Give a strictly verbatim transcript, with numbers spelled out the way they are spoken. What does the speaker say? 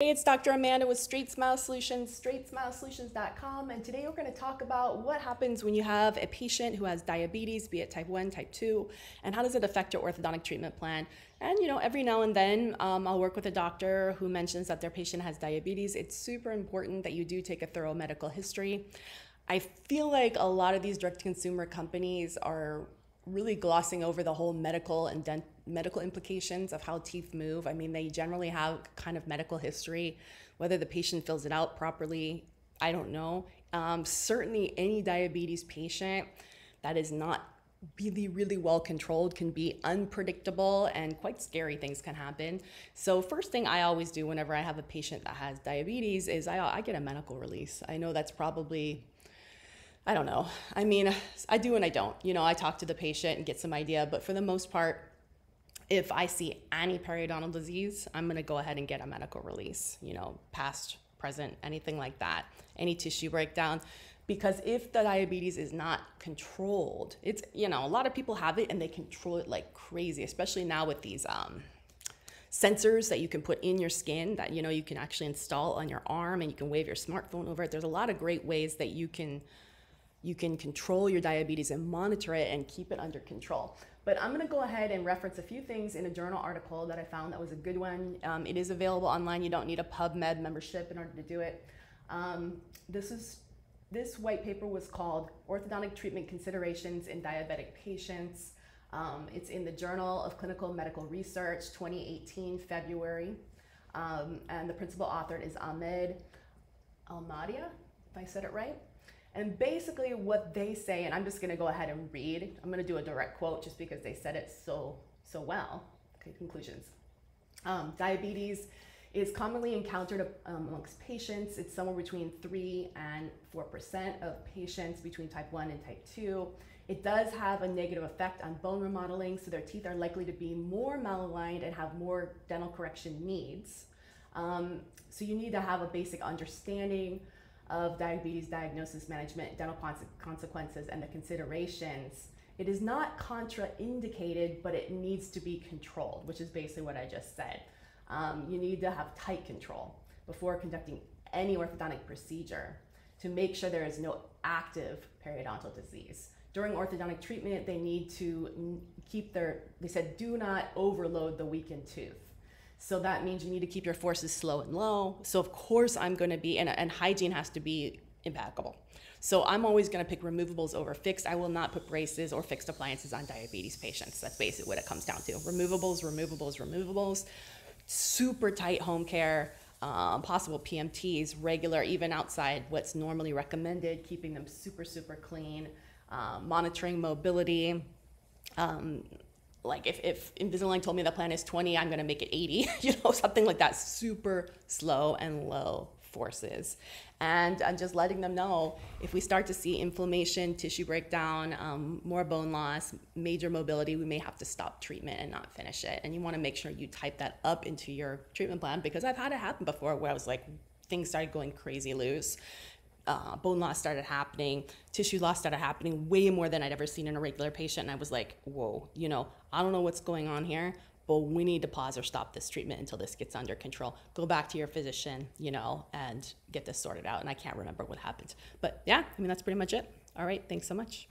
Hey, it's Doctor Amanda with Straight Smile Solutions, straight smile solutions dot com, and today we're going to talk about what happens when you have a patient who has diabetes, be it type one, type two, and how does it affect your orthodontic treatment plan. And you know, every now and then um, I'll work with a doctor who mentions that their patient has diabetes. It's super important that you do take a thorough medical history. I feel like a lot of these direct-to-consumer companies are really glossing over the whole medical and dental medical implications of how teeth move. I mean, they generally have kind of medical history, whether the patient fills it out properly, I don't know. Um, certainly any diabetes patient that is not really, really well controlled can be unpredictable and quite scary things can happen. So first thing I always do whenever I have a patient that has diabetes is I, I get a medical release. I know that's probably, I don't know. I mean, I do and I don't. You know, I talk to the patient and get some idea, but for the most part, if I see any periodontal disease, I'm going to go ahead and get a medical release, you know, past, present, anything like that, any tissue breakdown. Because if the diabetes is not controlled, it's, you know, a lot of people have it and they control it like crazy, especially now with these um, sensors that you can put in your skin that, you know, you can actually install on your arm and you can wave your smartphone over it. There's a lot of great ways that you can You can control your diabetes and monitor it and keep it under control. But I'm going to go ahead and reference a few things in a journal article that I found that was a good one. Um, it is available online. You don't need a PubMed membership in order to do it. Um, this, is, this white paper was called Orthodontic Treatment Considerations in Diabetic Patients. Um, it's in the Journal of Clinical Medical Research, twenty eighteen, February. Um, and the principal author is Ahmed Almadia, if I said it right. And basically what they say, and I'm just going to go ahead and read, I'm going to do a direct quote just because they said it so, so well. Okay, conclusions. Um, diabetes is commonly encountered um, amongst patients. It's somewhere between three and four percent of patients between type one and type two. It does have a negative effect on bone remodeling, so their teeth are likely to be more malaligned and have more dental correction needs. Um, so you need to have a basic understanding of diabetes diagnosis, management, dental conse consequences, and the considerations. It is not contraindicated, but it needs to be controlled, which is basically what I just said. Um, you need to have tight control before conducting any orthodontic procedure to make sure there is no active periodontal disease. During orthodontic treatment, they need to keep their, they said, do not overload the weakened tooth. So that means you need to keep your forces slow and low. So of course I'm going to be, and, and hygiene has to be impeccable. So I'm always going to pick removables over fixed. I will not put braces or fixed appliances on diabetes patients. That's basically what it comes down to. Removables, removables, removables, super tight home care, um, possible P M Ts, regular, even outside what's normally recommended, keeping them super, super clean, uh, monitoring mobility, um, like if, if Invisalign told me the plan is twenty, I'm going to make it eighty, you know, something like that. Super slow and low forces. And I'm just letting them know if we start to see inflammation, tissue breakdown, um, more bone loss, major mobility, we may have to stop treatment and not finish it. And you want to make sure you type that up into your treatment plan, because I've had it happen before where I was like, things started going crazy loose. Uh, bone loss started happening, tissue loss started happening way more than I'd ever seen in a regular patient. And I was like, whoa, you know, I don't know what's going on here, but we need to pause or stop this treatment until this gets under control. Go back to your physician, you know, and get this sorted out. And I can't remember what happened. But yeah, I mean, that's pretty much it. All right. Thanks so much.